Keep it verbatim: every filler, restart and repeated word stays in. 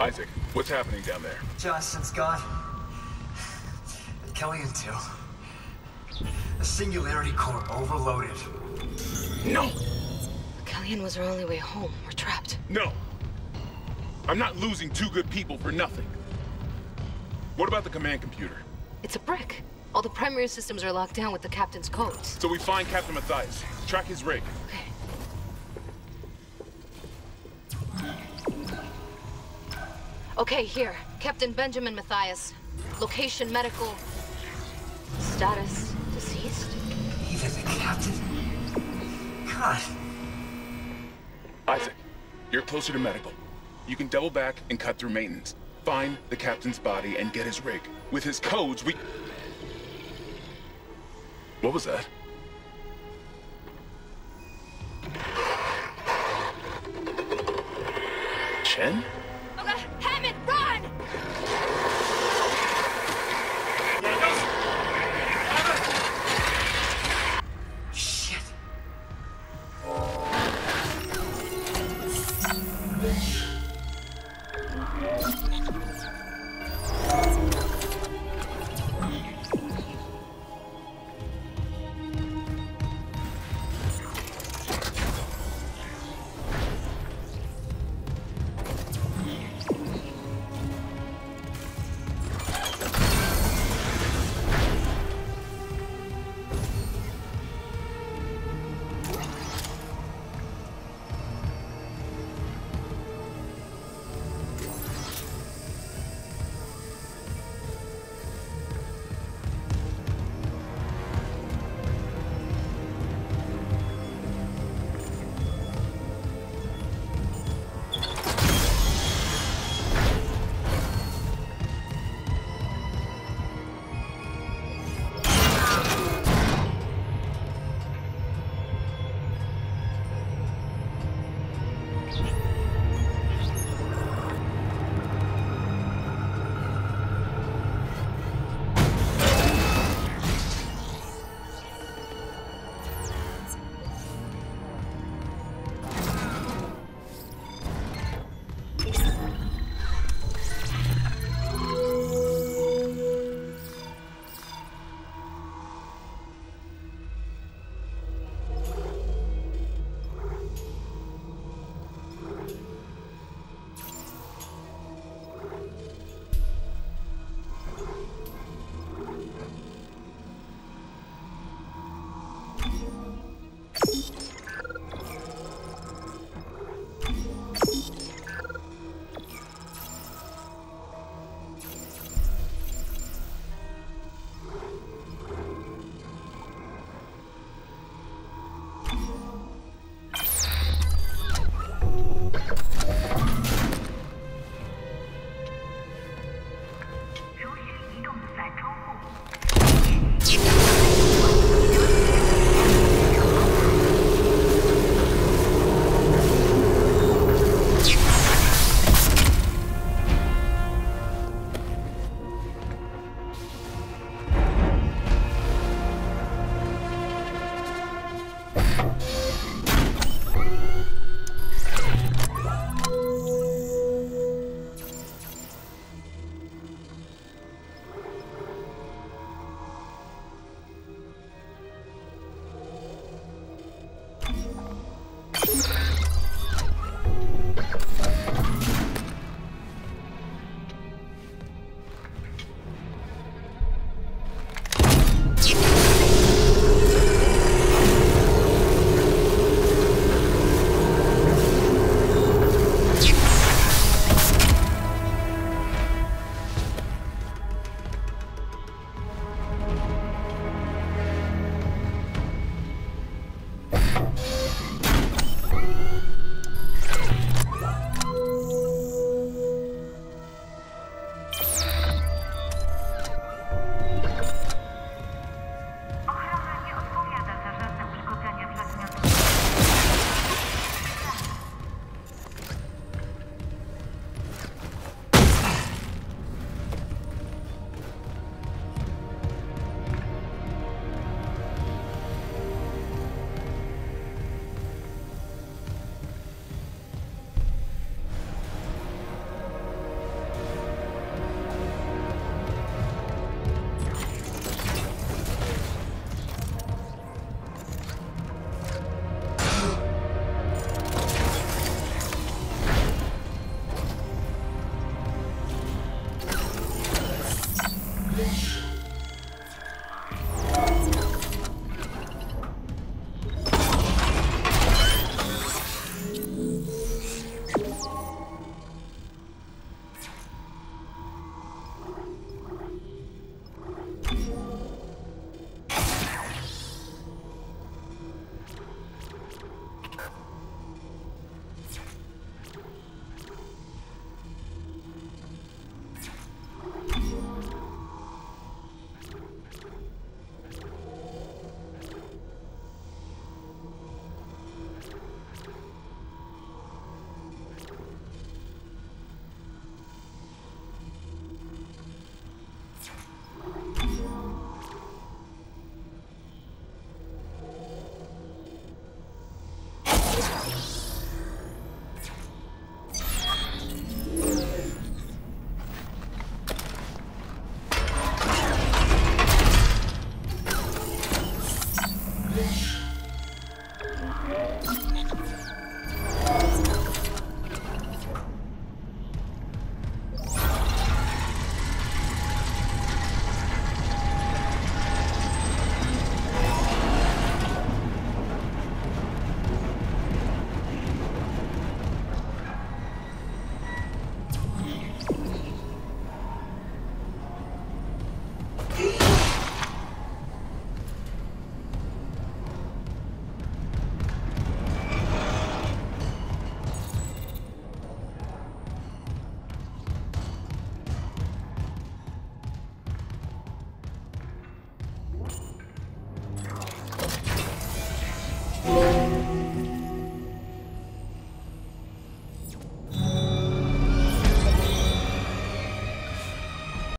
Isaac, what's happening down there? Johnston's gone. And Kellyanne too. The Singularity Core overloaded. No! Kellyanne was our only way home. We're trapped. No! I'm not losing two good people for nothing. What about the command computer? It's a brick. All the primary systems are locked down with the captain's codes. So we find Captain Matthias. Track his rig. Okay. Okay, here. Captain Benjamin Matthias. Location medical. Status deceased. Even the captain? God. Isaac, you're closer to medical. You can double back and cut through maintenance. Find the captain's body and get his rig. With his codes, we... What was that? Chen? Shit.